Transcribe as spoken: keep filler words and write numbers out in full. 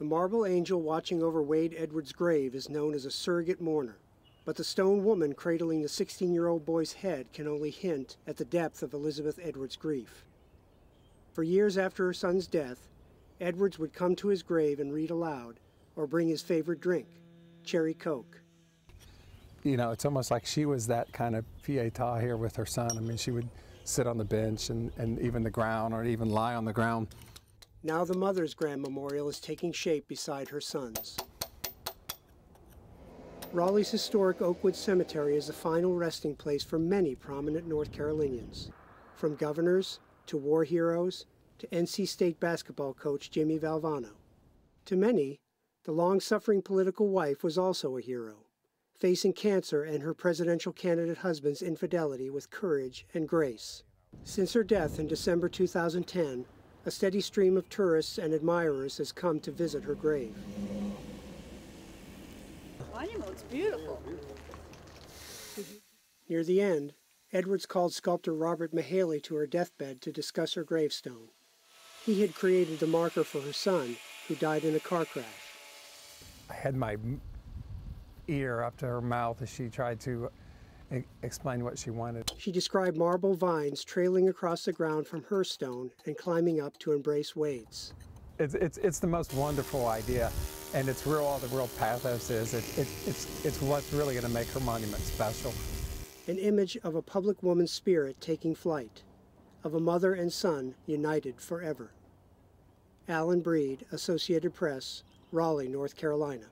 The marble angel watching over Wade Edwards' grave is known as a surrogate mourner, but the stone woman cradling the sixteen-year-old boy's head can only hint at the depth of Elizabeth Edwards' grief. For years after her son's death, Edwards would come to his grave and read aloud, or bring his favorite drink, Cherry Coke. You know, it's almost like she was that kind of Pieta here with her son. I mean, she would sit on the bench and, and even the ground, or even lie on the ground. Now the mother's grand memorial is taking shape beside her son's. Raleigh's historic Oakwood Cemetery is the final resting place for many prominent North Carolinians, from governors to war heroes to N C State basketball coach Jimmy Valvano. To many, the long-suffering political wife was also a hero, facing cancer and her presidential candidate husband's infidelity with courage and grace. Since her death in December two thousand ten, a steady stream of tourists and admirers has come to visit her grave. Monument looks beautiful. Near the end, Edwards called sculptor Robert Mihaly to her deathbed to discuss her gravestone. He had created the marker for her son, who died in a car crash. I had my ear up to her mouth as she tried to e- explain what she wanted. She described marble vines trailing across the ground from her stone and climbing up to embrace Wade's. It's, it's, it's the most wonderful idea, and it's where all the real pathos is. It, it, it's, it's what's really going to make her monument special. An image of a public woman's spirit taking flight, of a mother and son united forever. Allen Breed, Associated Press, Raleigh, North Carolina.